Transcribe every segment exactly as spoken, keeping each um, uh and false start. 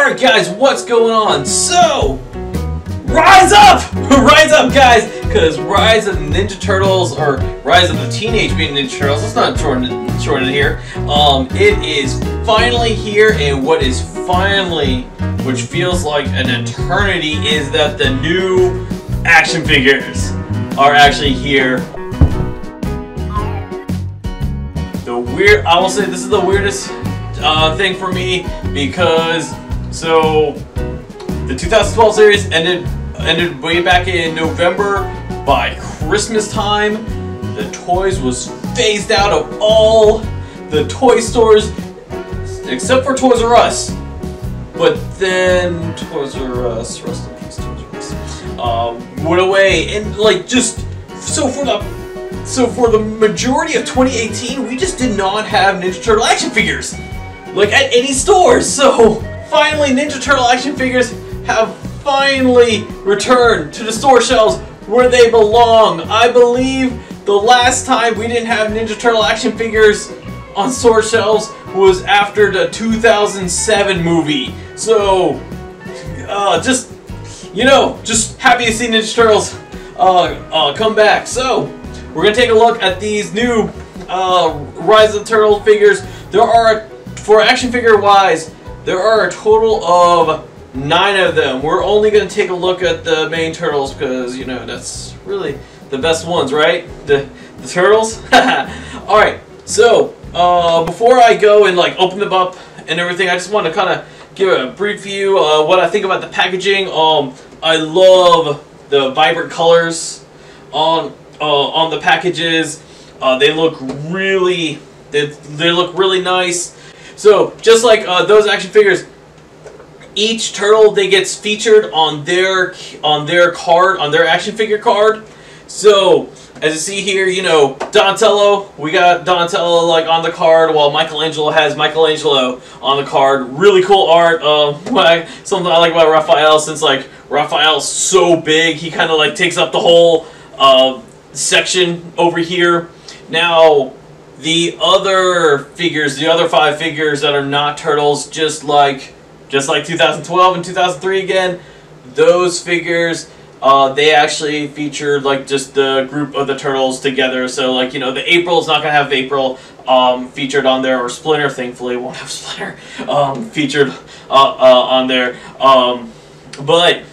Alright guys, what's going on? So, rise up! Rise up guys! Because Rise of the Ninja Turtles, or Rise of the Teenage Mutant Ninja Turtles, let's not shorten, shorten it here. Um, it is finally here, and what is finally, which feels like an eternity, is that the new action figures are actually here. The weird, I will say this is the weirdest Uh, thing for me, because so the two thousand twelve series ended ended way back in November. By Christmas time, the Toys was phased out of all the toy stores except for Toys R Us. But then Toys R Us, rest in peace, Toys R Us, uh, went away, and like just so for the so for the majority of twenty eighteen, we just did not have Ninja Turtle action figures. Like at any stores. So finally, Ninja Turtle action figures have finally returned to the store shelves where they belong. I believe the last time we didn't have Ninja Turtle action figures on store shelves was after the two thousand seven movie. So uh, just, you know, just happy to see Ninja Turtles uh, uh, come back. So we're gonna take a look at these new uh, Rise of the Turtle figures. There are For action figure wise, there are a total of nine of them. We're only going to take a look at the main turtles because, you know, that's really the best ones, right? The, the turtles? Alright, so uh, before I go and like open them up and everything, I just want to kind of give a brief view of what I think about the packaging. Um, I love the vibrant colors on, uh, on the packages. Uh, they look really, they, they look really nice. So, just like uh, those action figures, each turtle they gets featured on their on their card, on their action figure card. So, as you see here, you know, Donatello, we got Donatello like on the card, while Michelangelo has Michelangelo on the card. Really cool art. Uh, what I, something I like about Raphael, since like Raphael's so big, he kind of like takes up the whole uh, section over here. Now, the other figures, the other five figures that are not turtles, just like just like two thousand twelve and two thousand three again, those figures, uh, they actually featured like just the group of the turtles together. So like, you know, the April's not going to have April um, featured on there, or Splinter, thankfully, won't have Splinter um, featured uh, uh, on there. Um, but,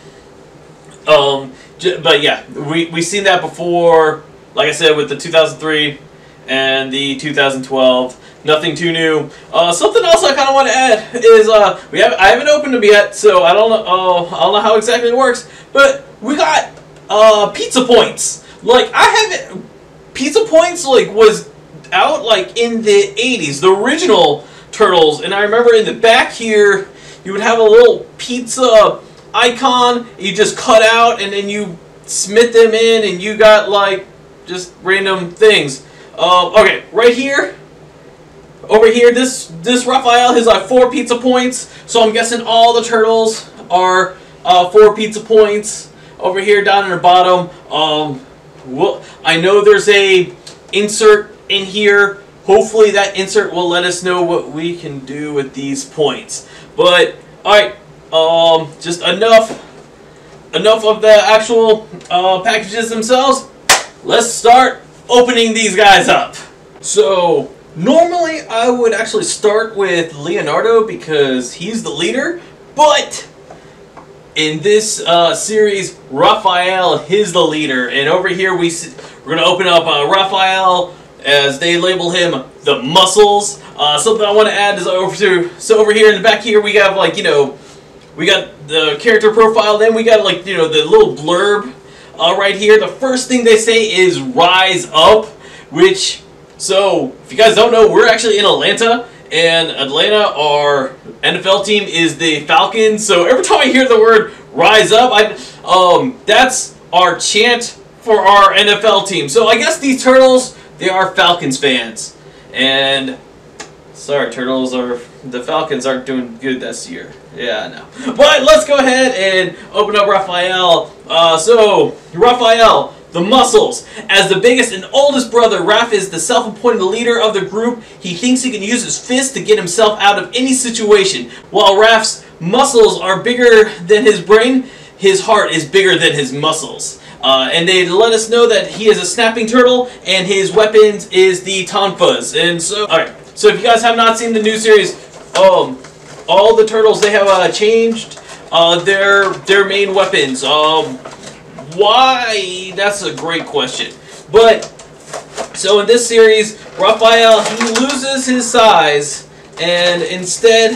um, j but yeah, we, we've seen that before, like I said, with the two thousand three and the two thousand twelve. Nothing too new. Uh, something else I kind of want to add is uh, we have I haven't opened them yet, so I don't know. Uh, I don't know how exactly it works, but we got uh, pizza points. Like I haven't pizza points like was out like in the eighties, the original Turtles, and I remember in the back here you would have a little pizza icon. You just cut out and then you smit them in, and you got like just random things. Uh, okay, right here, over here, this this Raphael has like four pizza points, so I'm guessing all the turtles are uh, four pizza points. Over here, down in the bottom, um, we'll, I know there's a insert in here. Hopefully that insert will let us know what we can do with these points. But alright, um, just enough, enough of the actual uh, packages themselves. Let's start opening these guys up. So normally I would actually start with Leonardo because he's the leader, but in this uh, series, Raphael is the leader, and over here we see, we're gonna open up uh, Raphael, as they label him the muscles. Uh, something I want to add is over to so over here in the back here we have like, you know, we got the character profile, then we got like, you know, the little blurb. Uh, right here, the first thing they say is "Rise Up," which, so if you guys don't know, we're actually in Atlanta, and Atlanta, our N F L team, is the Falcons. So every time I hear the word "Rise Up," I, um, that's our chant for our N F L team. So I guess these turtles, they are Falcons fans, and sorry, turtles are the Falcons aren't doing good this year. Yeah, I know. But let's go ahead and open up Raphael. Uh, so, Raphael, the muscles. As the biggest and oldest brother, Raph is the self-appointed leader of the group. He thinks he can use his fist to get himself out of any situation, while Raph's muscles are bigger than his brain, his heart is bigger than his muscles. Uh, and they let us know that he is a snapping turtle, and his weapons is the tonfas. And so, alright, so if you guys have not seen the new series, um, all the turtles, they have uh, changed uh, their their main weapons. Um, why? That's a great question. But, so in this series, Raphael, he loses his size, and instead,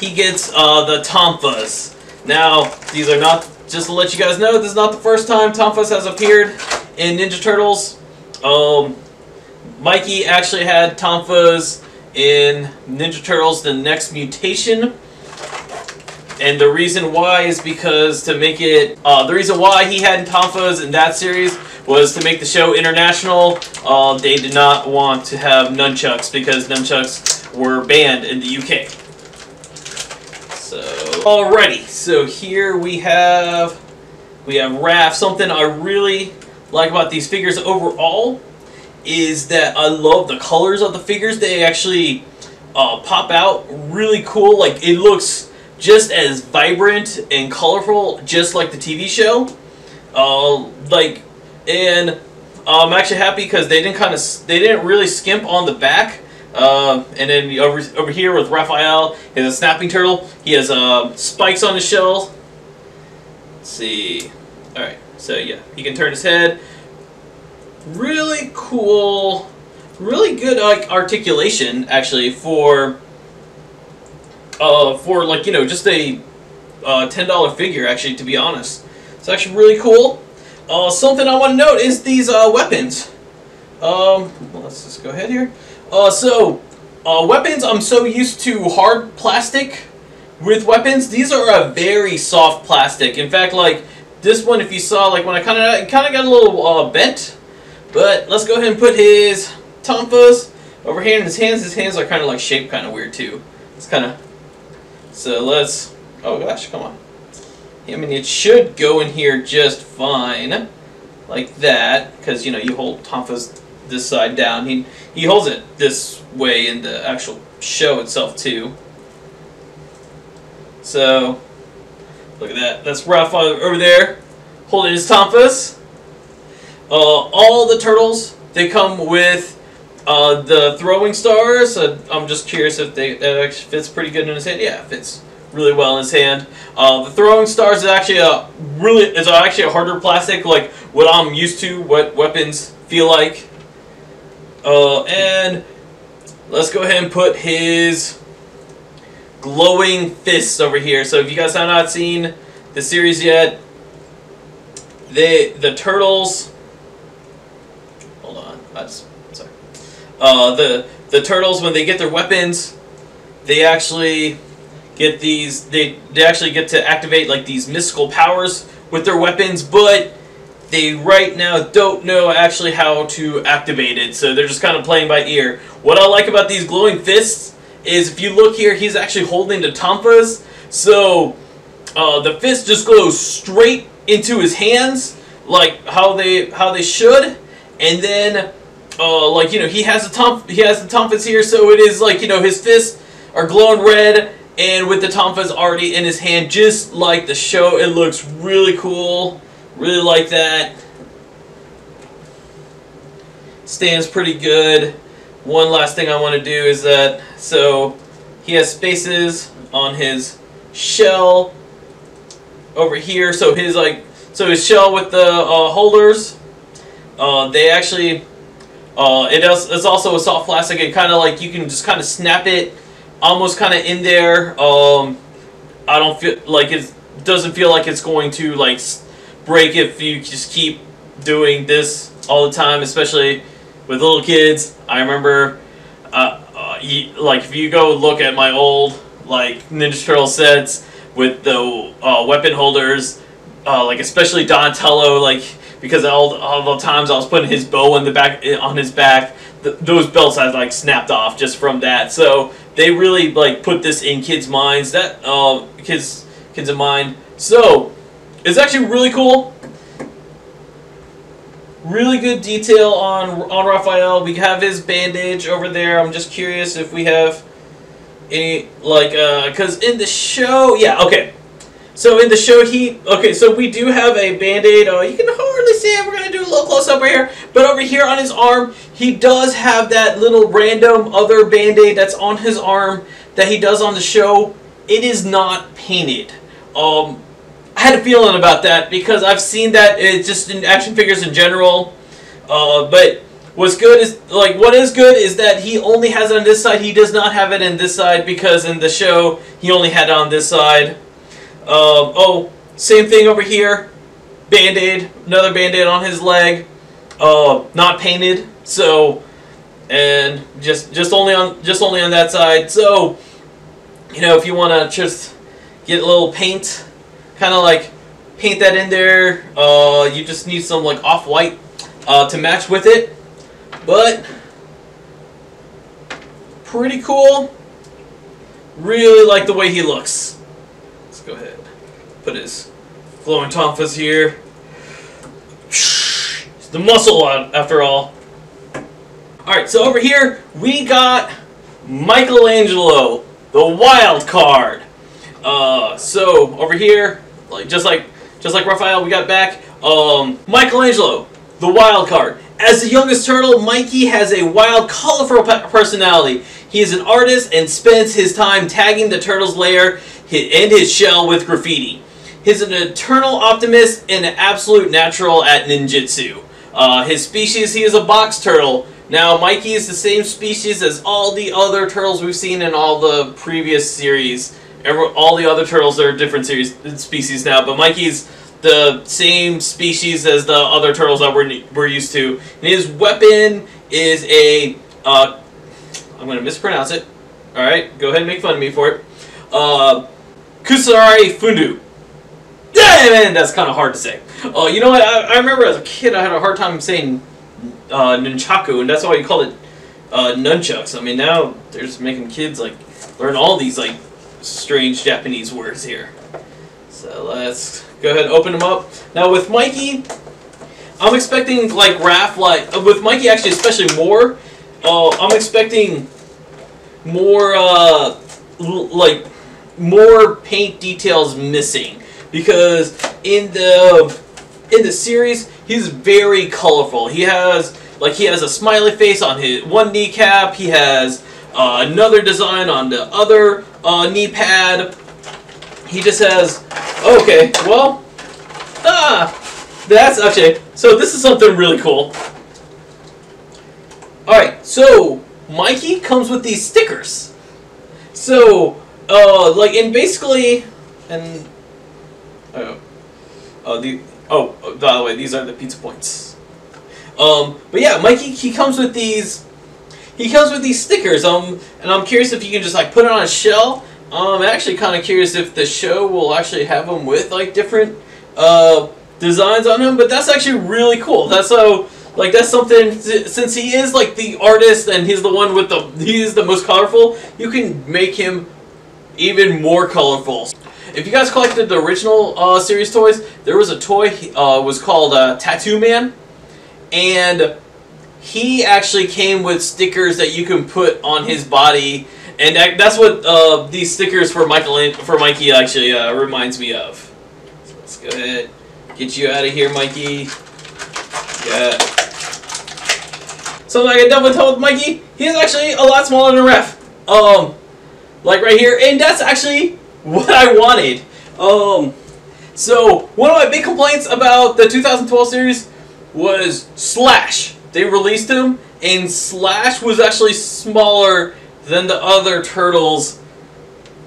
he gets uh, the tonfas. Now, these are not... Just to let you guys know, this is not the first time tonfas has appeared in Ninja Turtles. Um, Mikey actually had tonfas in Ninja Turtles The Next Mutation. And the reason why is because to make it... Uh, the reason why he had tonfas in that series was to make the show international. Uh, they did not want to have nunchucks because nunchucks were banned in the U K. So, alrighty, so here we have, we have Raph. Something I really like about these figures overall is that I love the colors of the figures. They actually uh, pop out really cool. Like, it looks just as vibrant and colorful, just like the T V show. Uh, like, and I'm actually happy because they didn't kind of, they didn't really skimp on the back. Uh, and then over, over here with Raphael, he's a snapping turtle. He has uh, spikes on his shell. Let's see. Alright, so yeah, he can turn his head. Really cool, really good like articulation actually for, uh, for like, you know, just a uh, ten dollar figure actually, to be honest. It's actually really cool. Uh, something I want to note is these uh, weapons. Um, let's just go ahead here. Uh, so, uh, weapons, I'm so used to hard plastic with weapons. These are a very soft plastic. In fact, like, this one, if you saw, like, when I kind of kind of got a little uh, bent. But let's go ahead and put his tonfas over here in his hands. His hands are kind of, like, shaped kind of weird, too. It's kind of... So, let's... Oh, gosh, come on. I mean, it should go in here just fine. Like that. Because, you know, you hold tonfas... this side down. He he holds it this way in the actual show itself too. So look at that. That's Raph over there holding his tonfas. Uh, all the turtles, they come with uh, the throwing stars. Uh, I'm just curious if they that actually fits pretty good in his hand. Yeah, it fits really well in his hand. Uh, the throwing stars is actually a really is actually a harder plastic, like what I'm used to. What weapons feel like. Uh, and let's go ahead and put his glowing fists over here. So if you guys have not seen the series yet, they the turtles. Hold on, I just sorry. Uh, the the turtles, when they get their weapons, they actually get these. They they actually get to activate like these mystical powers with their weapons, but they right now don't know actually how to activate it, so they're just kind of playing by ear. What I like about these glowing fists is if you look here, he's actually holding the tonfas, so uh, the fist just goes straight into his hands, like how they how they should, and then uh, like you know he has the tonf he has the tonfas here, so it is like you know his fists are glowing red and with the tonfas already in his hand, just like the show. It looks really cool. Really like that. Stands pretty good. One last thing I want to do is that, so he has spaces on his shell over here. So his like, so his shell with the uh, holders, uh, they actually, uh, it does, it's also a soft plastic. It kind of like you can just kind of snap it, almost kind of in there. Um, I don't feel like it doesn't feel like it's going to like. break if you just keep doing this all the time, especially with little kids. I remember, uh, uh, you, like if you go look at my old like Ninja Turtle sets with the uh, weapon holders, uh, like especially Donatello, like because all, all the times I was putting his bow on the back on his back, th those belts I like snapped off just from that. So they really like put this in kids' minds, that uh, kids kids in mind. So. It's actually really cool. Really good detail on on Raphael. We have his bandage over there. I'm just curious if we have any, like, uh, because in the show, yeah, okay. So in the show, he, okay, so we do have a Band-Aid. Oh, you can hardly see it. We're going to do a little close-up right here. But over here on his arm, he does have that little random other Band-Aid that's on his arm that he does on the show. It is not painted. Um, I had a feeling about that because I've seen that it's just in action figures in general. Uh, but what's good is, like, what is good is that he only has it on this side. He does not have it on this side because in the show, he only had it on this side. Um, oh, same thing over here, Band-Aid, another Band-Aid on his leg, uh, not painted, so, and just, just only on, just only on that side, so, you know, if you want to just get a little paint, kind of like, paint that in there, uh, you just need some, like, off-white, uh, to match with it, but, pretty cool, really like the way he looks. Go ahead, put his flowing tonfas here. It's the muscle on, after all. Alright, so over here, we got Michelangelo, the wild card. Uh, so, over here, like just like just like Raphael, we got back. Um, Michelangelo, the wild card. As the youngest turtle, Mikey has a wild, colorful personality. He is an artist and spends his time tagging the turtle's lair and his shell with graffiti. He's an eternal optimist and an absolute natural at ninjutsu. Uh, his species, he is a box turtle. Now, Mikey is the same species as all the other turtles we've seen in all the previous series. Every, all the other turtles are different series species now, but Mikey's the same species as the other turtles that we're, we're used to. And his weapon is a... Uh, I'm going to mispronounce it. Alright, go ahead and make fun of me for it. Uh... Kusari-fundo. Yeah, man, that's kind of hard to say. Oh, uh, you know what? I, I remember as a kid, I had a hard time saying uh, nunchaku, and that's why you call it uh, nunchucks. I mean, now they're just making kids like learn all these like strange Japanese words here. So let's go ahead and open them up. Now with Mikey, I'm expecting like Raph, like with Mikey actually, especially more. Uh, I'm expecting more uh, like. more paint details missing, because in the in the series he's very colorful. He has like he has a smiley face on his one kneecap. He has uh, another design on the other uh, knee pad. He just has okay. Well, ah, that's okay. So this is something really cool. All right, so Mikey comes with these stickers. So. Uh, like, and basically, and, oh, uh, the, oh, oh, by the way, these are the pizza points. Um, but yeah, Mikey, he comes with these, he comes with these stickers, um, and I'm curious if you can just, like, put it on a shell. Um, I'm actually kind of curious if the show will actually have them with, like, different, uh, designs on them, but that's actually really cool. That's so, like, that's something, since he is, like, the artist, and he's the one with the, he's the most colorful, you can make him even more colorful. If you guys collected the original uh, series toys, there was a toy uh, was called uh, Tattoo Man, and he actually came with stickers that you can put on his body, and that, that's what uh, these stickers for Michael for Mikey actually uh, reminds me of. So let's go ahead, get you out of here, Mikey. Yeah. So like I double told Mikey, he is actually a lot smaller than Raph. Um. Like right here, and that's actually what I wanted. Um, so one of my big complaints about the two thousand twelve series was Slash. They released him, and Slash was actually smaller than the other turtles.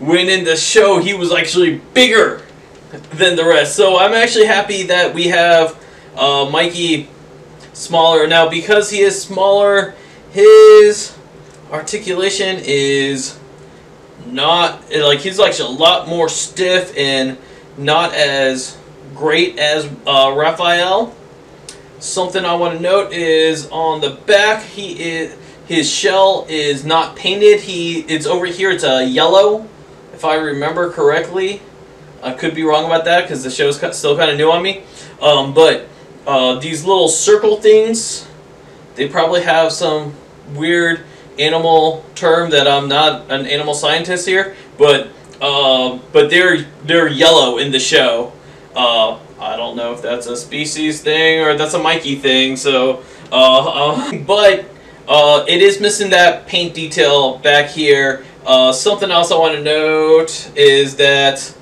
When in the show, he was actually bigger than the rest. So I'm actually happy that we have uh, Mikey smaller now, because he is smaller. His articulation is. Not like he's actually a lot more stiff and not as great as uh, Raphael. Something I want to note is on the back, he is his shell is not painted. He it's over here. It's a yellow, if I remember correctly. I could be wrong about that because the show's still kind of new on me. Um, but uh, these little circle things, they probably have some weird animal term that I'm not an animal scientist here, but uh, but they're they're yellow in the show. Uh, I don't know if that's a species thing or that's a Mikey thing. So, uh, uh, but uh, it is missing that paint detail back here. Uh, something else I want to note is that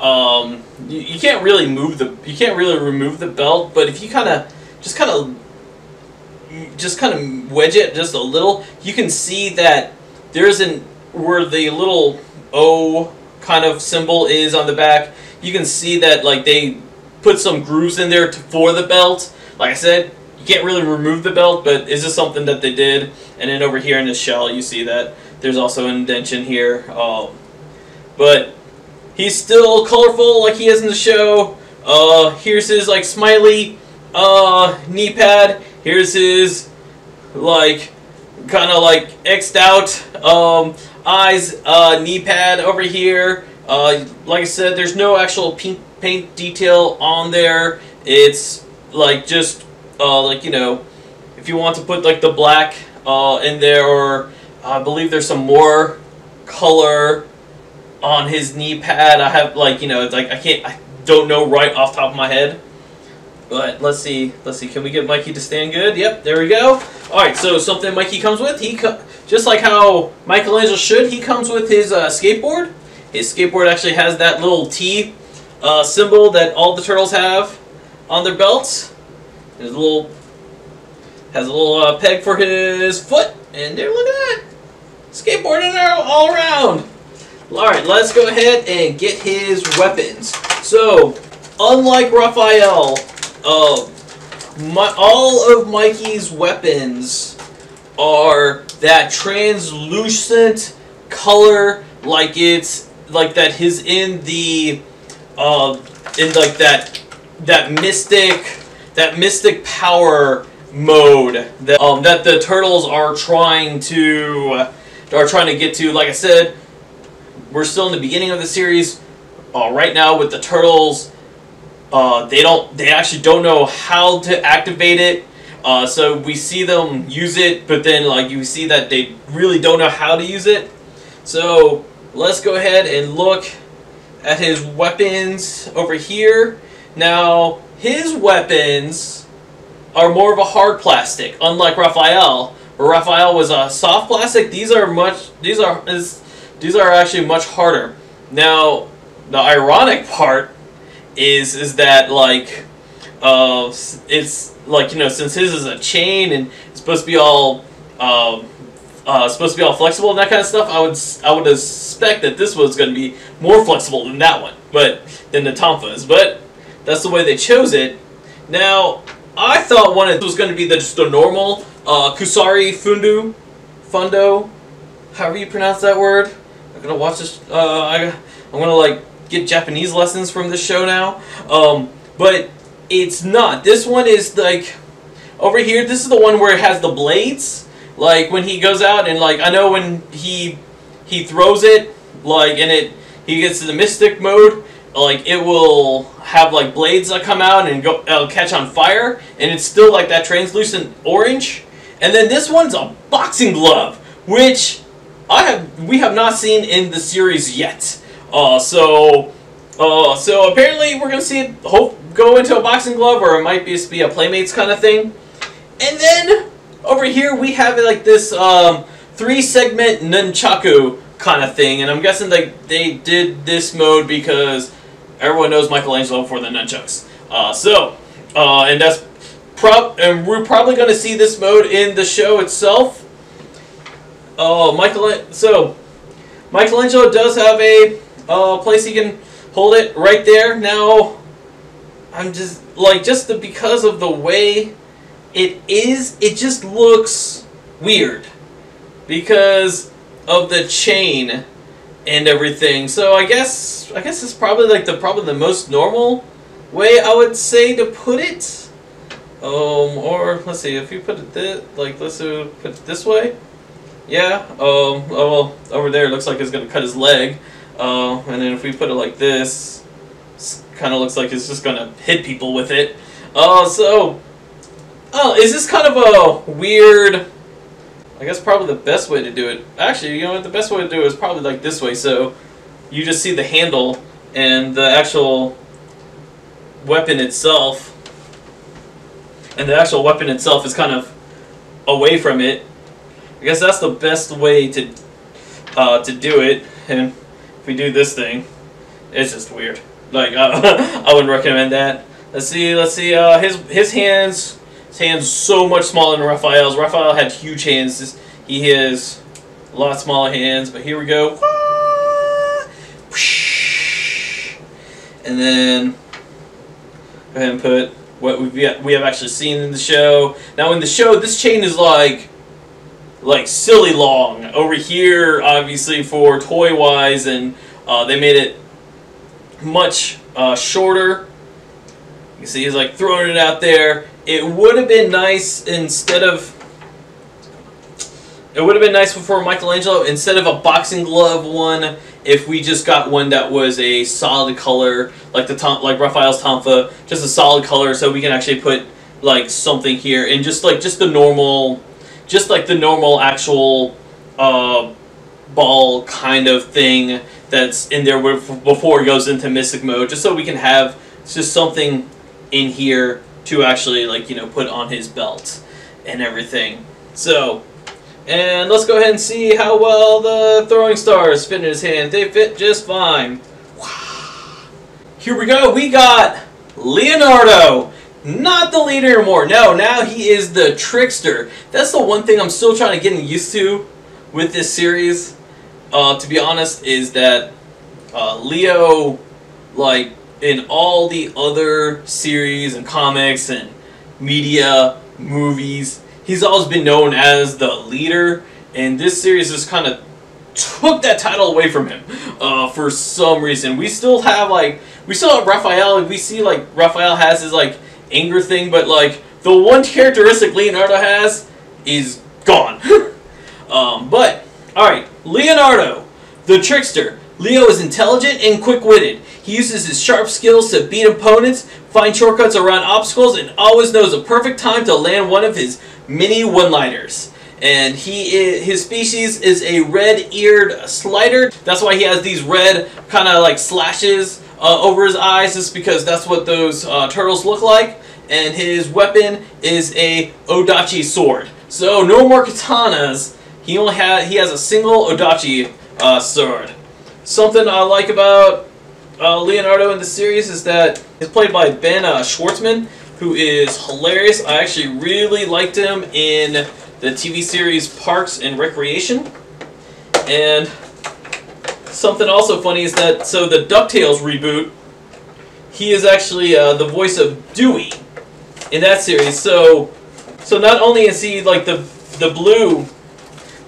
um, you, you can't really move the you can't really remove the belt, but if you kind of just kind of just kind of wedge it just a little, you can see that there's an where the little O kind of symbol is on the back. You can see that like they put some grooves in there to, for the belt. Like I said, you can't really remove the belt, but is this something that they did? And then over here in the shell, you see that there's also an indention here. Um, but he's still colorful like he is in the show. Uh, here's his like smiley uh, knee pad. Here's his like kind of like X'd out um, eyes uh, knee pad over here. Uh, like I said, there's no actual paint, paint detail on there. It's like just uh, like, you know, if you want to put like the black uh, in there, or I believe there's some more color on his knee pad. I have like, you know, it's like I can't, I don't know right off the top of my head. But let's see, let's see, can we get Mikey to stand good? Yep, there we go. Alright, so something Mikey comes with, he co just like how Michelangelo should, he comes with his uh, skateboard. His skateboard actually has that little T uh, symbol that all the turtles have on their belts. There's a little, has a little uh, peg for his foot, and there, look at that. Skateboarding all around. Alright, let's go ahead and get his weapons. So, unlike Raphael, Uh, my, all of Mikey's weapons are that translucent color, like it's like that. His in the uh, in like that that mystic that mystic power mode that um, that the turtles are trying to uh, are trying to get to. Like I said, we're still in the beginning of the series uh, right now with the turtles. Uh, they don't. They actually don't know how to activate it. Uh, so we see them use it, but then like you see that they really don't know how to use it. So let's go ahead and look at his weapons over here. Now his weapons are more of a hard plastic, unlike Raphael. Where Raphael was a soft plastic. These are much. These are is. These are actually much harder. Now the ironic part is is that like uh it's like, you know, since his is a chain and it's supposed to be all um uh, uh supposed to be all flexible and that kind of stuff, I would I would expect that this one's going to be more flexible than that one, but than the tonfas, but that's the way they chose it. Now I thought one of was going to be the, just the normal uh Kusari-fundo, fundo, however you pronounce that word. I'm gonna watch this. Uh, I I'm gonna like. get Japanese lessons from this show now, um, but it's not. This one is like over here. This is the one where it has the blades. Like when he goes out and like I know when he he throws it like and it he gets to the mystic mode, like it will have like blades that come out and go uh, catch on fire, and it's still like that translucent orange. And then this one's a boxing glove, which I have we have not seen in the series yet. Uh, so, uh, so apparently we're going to see it hope, go into a boxing glove, or it might be, be a Playmates kind of thing. And then, over here we have like this um, three-segment nunchaku kind of thing, and I'm guessing like they did this mode because everyone knows Michelangelo for the nunchucks. Uh, so, uh, and that's prob and we're probably going to see this mode in the show itself. Uh, Michael so, Michelangelo does have a Uh, place he can hold it right there. Now, I'm just like just the, because of the way it is, it just looks weird because of the chain and everything. So I guess I guess it's probably like the probably the most normal way I would say to put it. Um, or let's see if you put it this like let's uh, put it this way. Yeah. Um. Oh well, over there it looks like it's gonna cut his leg. Uh, and then if we put it like this, kind of looks like it's just gonna hit people with it. Uh, so, oh, is this kind of a weird, I guess probably the best way to do it, actually, you know what, the best way to do it is probably like this way, so you just see the handle and the actual weapon itself, and the actual weapon itself is kind of away from it. I guess that's the best way to uh, to do it, and if we do this thing, it's just weird. Like, uh, I wouldn't recommend that. Let's see, let's see, uh, his, his hands, his hands so much smaller than Raphael's. Raphael had huge hands, he has a lot smaller hands, but here we go. And then, go ahead and put what we've yet, we have actually seen in the show. Now in the show, this chain is like, like silly long. Over here, obviously, for toy-wise, and uh, they made it much uh, shorter. You see he's like throwing it out there. It would have been nice instead of it would have been nice before Michelangelo, instead of a boxing glove one, if we just got one that was a solid color, like the tom, like Raphael's tonfa, just a solid color, so we can actually put like something here and just like just the normal just like the normal actual uh, ball kind of thing that's in there before it goes into mystic mode, just so we can have It's just something in here to actually, like, you know, put on his belt and everything. So, and let's go ahead and see how well the throwing stars fit in his hand. They fit just fine. Wow. Here we go. We got Leonardo. Not the leader anymore. No, now he is the trickster. That's the one thing I'm still trying to get used to with this series, uh, to be honest, is that uh, Leo, like, in all the other series and comics and media, movies, he's always been known as the leader, and this series just kind of took that title away from him uh, for some reason. We still have like, we still have Raphael, and we see like Raphael has his like anger thing, but like the one characteristic Leonardo has is gone. um, but, alright, Leonardo, the trickster. Leo is intelligent and quick-witted. He uses his sharp skills to beat opponents, find shortcuts around obstacles, and always knows the perfect time to land one of his mini one-liners. And he is, his species is a red-eared slider. That's why he has these red kind of like slashes uh, over his eyes, just because that's what those uh, turtles look like. And his weapon is a Odachi sword. So no more katanas. He only has he has a single Odachi uh, sword. Something I like about Uh, Leonardo in the series is that he's played by Ben uh, Schwartzman, who is hilarious. I actually really liked him in the T V series Parks and Recreation. And something also funny is that, so the DuckTales reboot, he is actually uh, the voice of Dewey in that series. So, so not only is he like the the blue,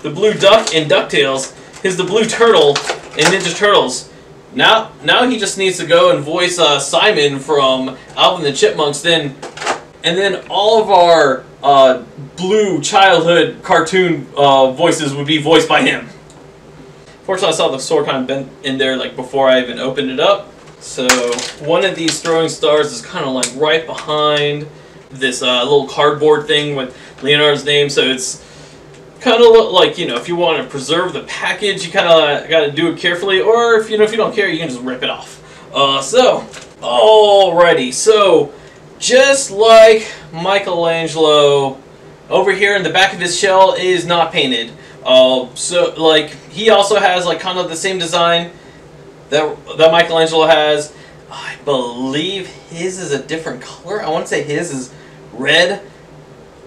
the blue duck in DuckTales, he's the blue turtle in Ninja Turtles. Now, now he just needs to go and voice uh, Simon from Alvin and the Chipmunks. Then, and then all of our uh, blue childhood cartoon uh, voices would be voiced by him. Fortunately, I saw the sword kind of bent in there like before I even opened it up. So one of these throwing stars is kind of like right behind this uh, little cardboard thing with Leonardo's name. So it's kind of look like, you know, if you want to preserve the package, you kind of got to do it carefully, or if you know if you don't care, you can just rip it off. Uh, so, alrighty, so just like Michelangelo, over here in the back of his shell is not painted. Uh, so like he also has like kind of the same design that that Michelangelo has. I believe his is a different color. I want to say his is red.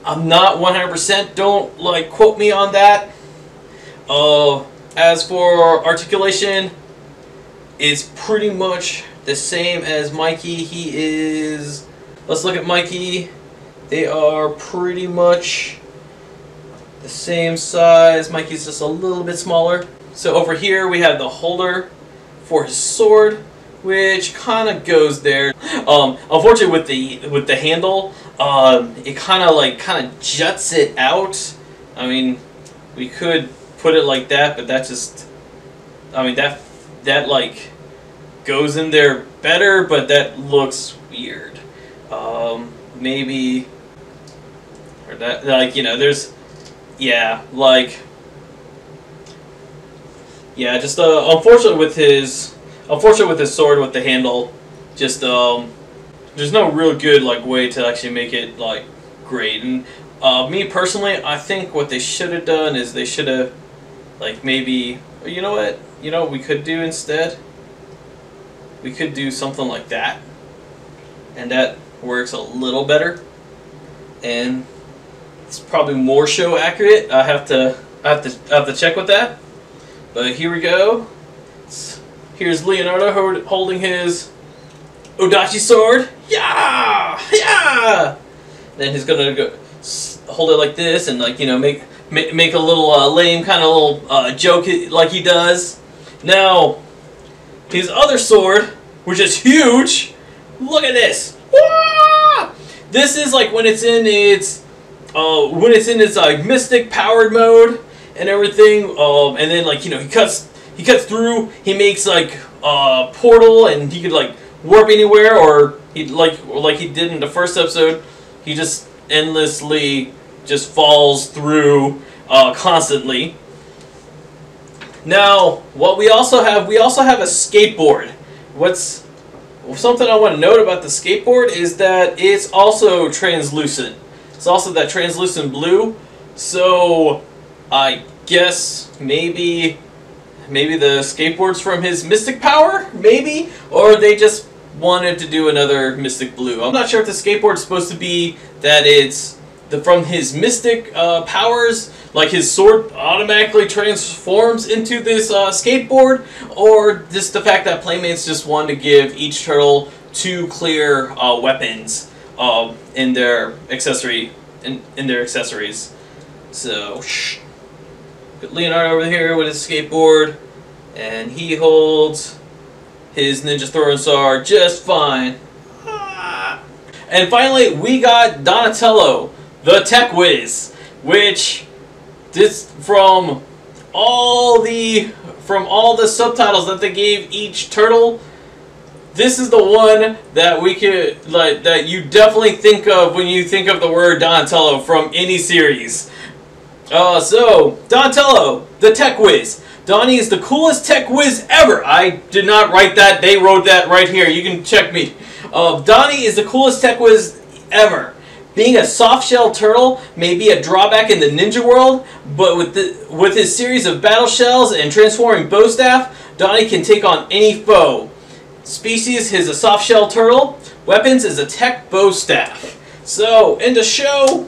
I'm not one hundred percent, don't like quote me on that. Uh, as for articulation, it's pretty much the same as Mikey. He is, let's look at Mikey. They are pretty much the same size. Mikey's just a little bit smaller. So over here we have the holder for his sword, which kind of goes there. Um, unfortunately, with the with the handle, um, it kind of like kind of juts it out. I mean, we could put it like that, but that just, I mean that that like goes in there better, but that looks weird. Um, maybe or that like you know, there's yeah, like, yeah, just uh, unfortunate with his, unfortunate with his sword with the handle. Just um, there's no real good like way to actually make it like great. And uh, me personally, I think what they should have done is they should have like maybe you know what you know what we could do instead. We could do something like that, and that works a little better, and it's probably more show accurate. I have to, I have to, I have to check with that. But here we go. Here's Leonardo holding his Odachi sword. Yeah, yeah. Then he's gonna go hold it like this, and like you know, make make, make a little uh, lame kind of little uh, joke like he does now. His other sword, which is huge, look at this. Ah! This is like when it's in its, uh, when it's in its like mystic powered mode and everything. Um, and then like you know he cuts, he cuts through. He makes like a uh, portal, and he could like warp anywhere, or he like or like he did in the first episode. He just endlessly just falls through uh, constantly. Now, what we also have, we also have a skateboard. What's something I want to note about the skateboard is that it's also translucent. It's also that translucent blue. So, I guess maybe, maybe the skateboard's from his mystic power, maybe, or they just wanted to do another mystic blue. I'm not sure if the skateboard's supposed to be that it's the from his mystic uh, powers. Like his sword automatically transforms into this uh, skateboard, or just the fact that Playmates just wanted to give each turtle two clear uh, weapons uh, in their accessory in, in their accessories. So, shh. Got Leonardo over here with his skateboard, and he holds his ninja throwing sword just fine. Ah. And finally, we got Donatello, the tech whiz, which. This from all the from all the subtitles that they gave each turtle. This is the one that we could like that you definitely think of when you think of the word Donatello from any series. Uh, so Donatello, the tech whiz. Donnie is the coolest tech whiz ever. I did not write that; they wrote that right here. You can check me. Uh, Donnie is the coolest tech whiz ever. Being a softshell turtle may be a drawback in the ninja world, but with the, with his series of battle shells and transforming bow staff, Donnie can take on any foe. Species is a softshell turtle. Weapons is a tech bow staff. So in the show,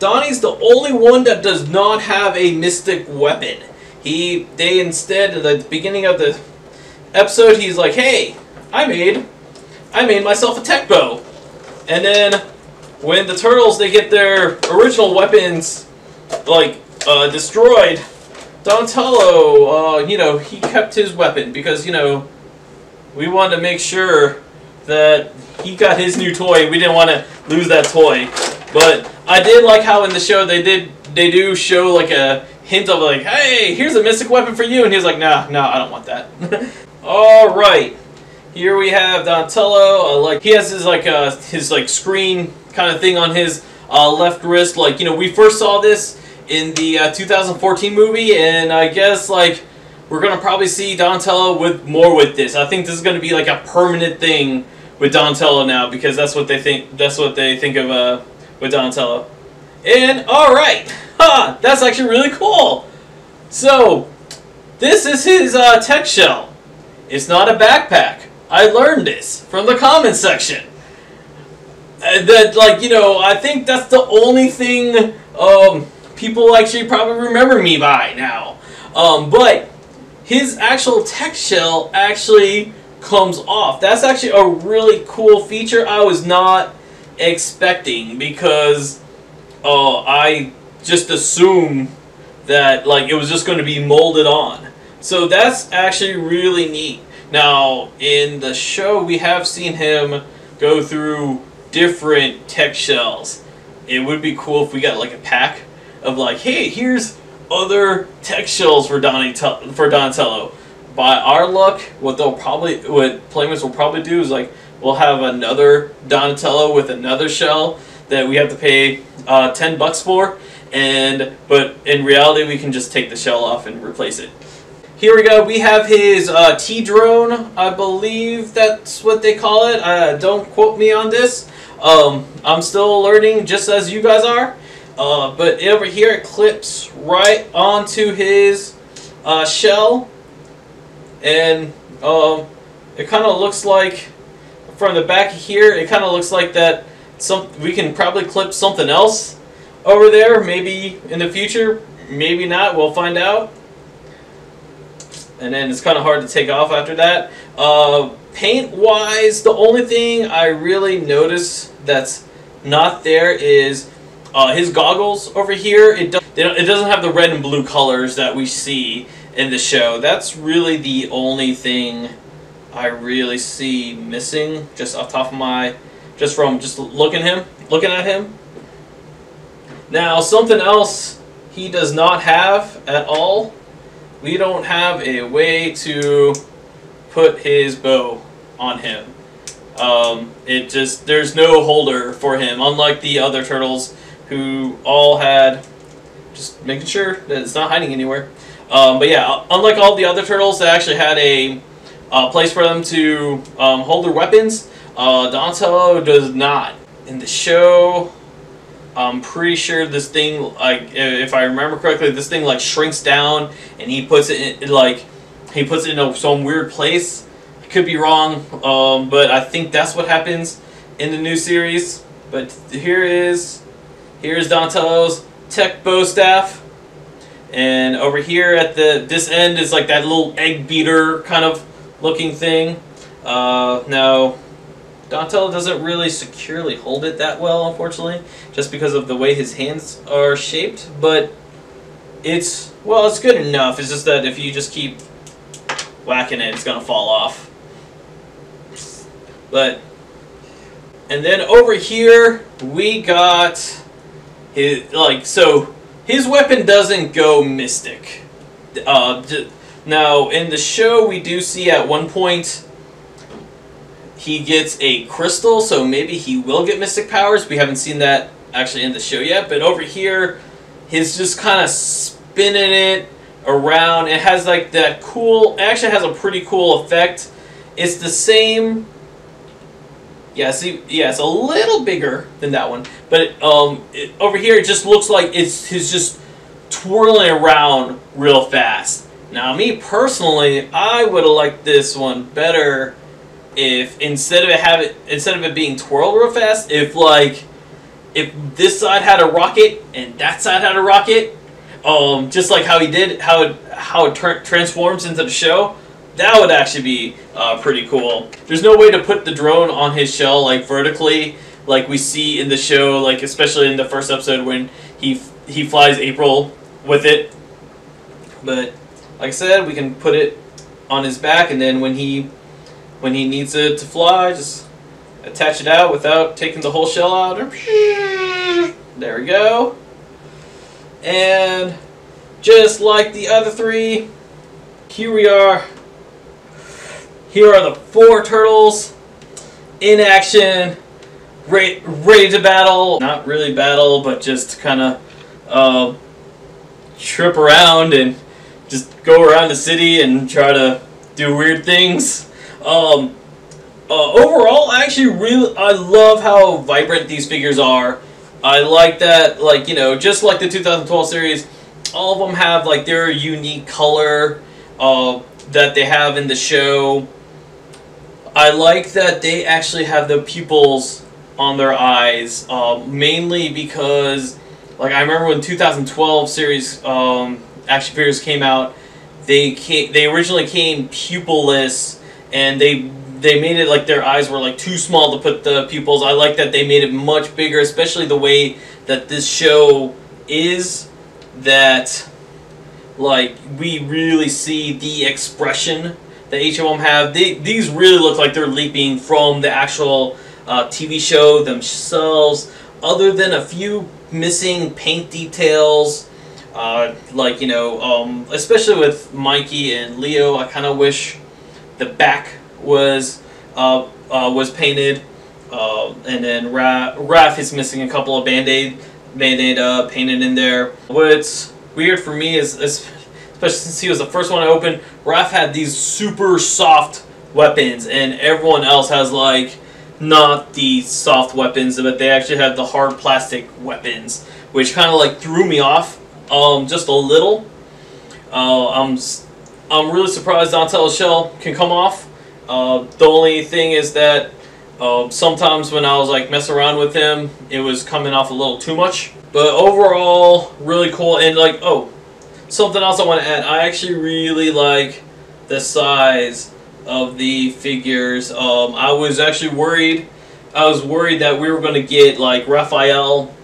Donnie's the only one that does not have a mystic weapon. He they instead at the beginning of the episode he's like, hey, I made I made myself a tech bow, and then. When the turtles, they get their original weapons, like, uh, destroyed, Donatello, uh, you know, he kept his weapon because, you know, we wanted to make sure that he got his new toy. We didn't want to lose that toy. But I did like how in the show they did, they do show, like, a hint of, like, hey, here's a mystic weapon for you. And he's like, nah, nah, I don't want that. All right. Here we have Donatello. Uh, like, he has his, like, uh, his, like, screen kind of thing on his uh, left wrist. Like, you know, we first saw this in the uh, two thousand fourteen movie, and I guess, like, we're going to probably see Donatello with more with this. I think this is going to be, like, a permanent thing with Donatello now, because that's what they think, that's what they think of uh, with Donatello. And, alright! Ha! That's actually really cool! So, this is his uh, tech shell. It's not a backpack. I learned this from the comments section. Uh, that, like, you know, I think that's the only thing um, people actually probably remember me by now. Um, but his actual tech shell actually comes off. That's actually a really cool feature I was not expecting, because uh, I just assumed that, like, it was just going to be molded on. So that's actually really neat. Now, in the show, we have seen him go through different tech shells. It would be cool if we got like a pack of like, hey, here's other tech shells for Donnie for Donatello. By our luck, what they'll probably what Playmates will probably do is like we'll have another Donatello with another shell that we have to pay uh, ten bucks for, and but in reality we can just take the shell off and replace it. Here we go, we have his uh, T-drone, I believe that's what they call it. Uh, don't quote me on this. Um, I'm still learning just as you guys are. Uh, but over here it clips right onto his uh, shell. And um, it kind of looks like, from the back here, it kind of looks like that some, we can probably clip something else over there. Maybe in the future, maybe not, we'll find out. And then it's kind of hard to take off after that. Uh, Paint-wise, the only thing I really notice that's not there is uh, his goggles over here. It, do they don't, it doesn't have the red and blue colors that we see in the show. That's really the only thing I really see missing, just off top of my, just from just looking him, looking at him. Now, something else he does not have at all. We don't have a way to put his bow on him. Um, it just, there's no holder for him, unlike the other turtles who all had, just making sure that it's not hiding anywhere. Um, but yeah, unlike all the other turtles that actually had a uh, place for them to um, hold their weapons, uh, Donatello does not. In the show, I'm pretty sure this thing, like, if I remember correctly, this thing like shrinks down and he puts it in, like he puts it in a, some weird place. I could be wrong, um, but I think that's what happens in the new series. But here is here is Donatello's tech bow staff, and over here at the this end is like that little egg beater kind of looking thing. Uh, now. Donatello doesn't really securely hold it that well, unfortunately, just because of the way his hands are shaped, but it's, well, it's good enough. It's just that if you just keep whacking it, it's going to fall off. But, and then over here, we got his, like, so his weapon doesn't go mystic. Uh, now, in the show, we do see at one point he gets a crystal, so maybe he will get mystic powers. We haven't seen that actually in the show yet, but over here, he's just kind of spinning it around. It has like that cool, it actually has a pretty cool effect. It's the same, yeah, see, yeah, it's a little bigger than that one, but um, it, over here, it just looks like it's he's just twirling around real fast. Now, me personally, I would have liked this one better if instead of it have it instead of it being twirled real fast, if like if this side had a rocket and that side had a rocket, um, just like how he did, how it how it transforms into the show, that would actually be uh, pretty cool. There's no way to put the drone on his shell like vertically, like we see in the show, like especially in the first episode when he he flies April with it. But like I said, we can put it on his back, and then when he When he needs it to fly, just attach it out without taking the whole shell out. There we go. And just like the other three, here we are. Here are the four turtles in action, ready, ready to battle. Not really battle, but just kind of uh, trip around and just go around the city and try to do weird things. Um, uh, overall, I actually really, I love how vibrant these figures are. I like that, like, you know, just like the two thousand twelve series, all of them have, like, their unique color, uh, that they have in the show. I like that they actually have the pupils on their eyes, uh, mainly because, like, I remember when two thousand twelve series, um, action figures came out, they came, they originally came pupilless, and they they made it like their eyes were like too small to put the pupils. I like that they made it much bigger, especially the way that this show is, that like we really see the expression that each of them have. They, these really look like they're leaping from the actual uh, T V show themselves, other than a few missing paint details. Uh, like, you know, um, especially with Mikey and Leo, I kind of wish the back was uh, uh, was painted, uh, and then Ra Raph is missing a couple of band-aid made up, painted in there. What's weird for me is, is, especially since he was the first one I opened, Raph had these super soft weapons, and everyone else has, like, not the soft weapons, but they actually have the hard plastic weapons, which kind of, like, threw me off um, just a little. Uh, I'm, I'm really surprised Donatello's shell can come off. Uh, the only thing is that Uh, sometimes when I was like messing around with him, it was coming off a little too much. But overall, really cool. And like, oh, something else I want to add. I actually really like the size of the figures. Um, I was actually worried. I was worried that we were going to get like Raphael.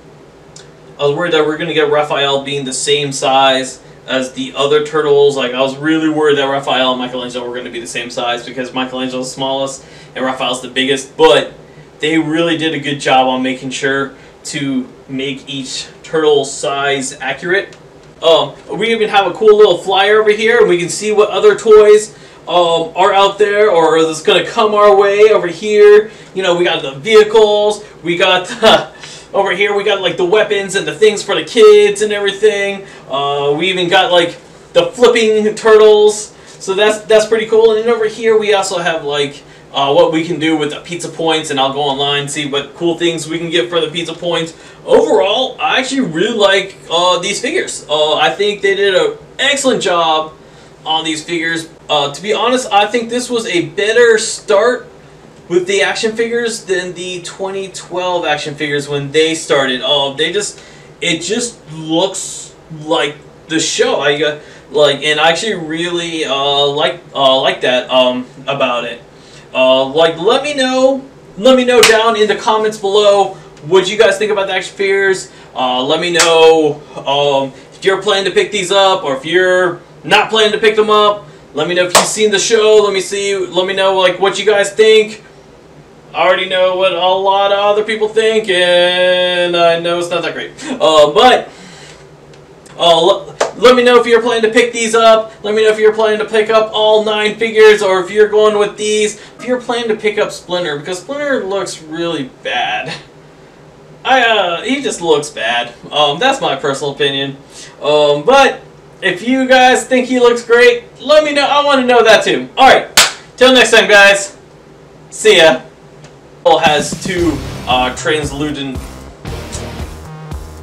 I was worried that we were going to get Raphael being the same size as the other turtles. Like, I was really worried that Raphael and Michelangelo were going to be the same size because Michelangelo's the smallest and Raphael's the biggest, but they really did a good job on making sure to make each turtle size accurate. Um, we even have a cool little flyer over here, and we can see what other toys um, are out there or is going to come our way over here. You know, we got the vehicles, we got the... Over here we got like the weapons and the things for the kids and everything. Uh, we even got like the flipping turtles, so that's that's pretty cool. And then over here we also have like uh, what we can do with the pizza points, and I'll go online and see what cool things we can get for the pizza points. Overall, I actually really like uh, these figures. Uh, I think they did an excellent job on these figures. Uh, to be honest, I think this was a better start with the action figures than the twenty twelve action figures when they started. Oh, they just, it just looks like the show. I got like, and I actually really uh, like uh, like that um, about it. Uh, like, let me know, let me know down in the comments below what you guys think about the action figures. Uh, let me know um, if you're planning to pick these up or if you're not planning to pick them up. Let me know if you've seen the show. Let me see. Let me know like what you guys think. I already know what a lot of other people think, and I know it's not that great. Uh, but uh, let me know if you're planning to pick these up. Let me know if you're planning to pick up all nine figures, or if you're going with these. If you're planning to pick up Splinter, because Splinter looks really bad. I uh, he just looks bad. Um, that's my personal opinion. Um, but if you guys think he looks great, let me know. I want to know that too. All right, till next time, guys. See ya. Has two uh, translucent,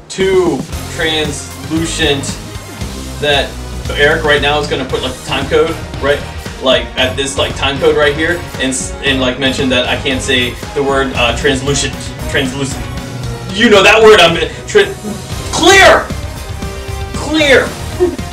two translucent that Eric right now is gonna put like the time code right, like at this like time code right here, and and like mention that I can't say the word uh, translucent, translucent. You know that word. I'm tra clear, clear.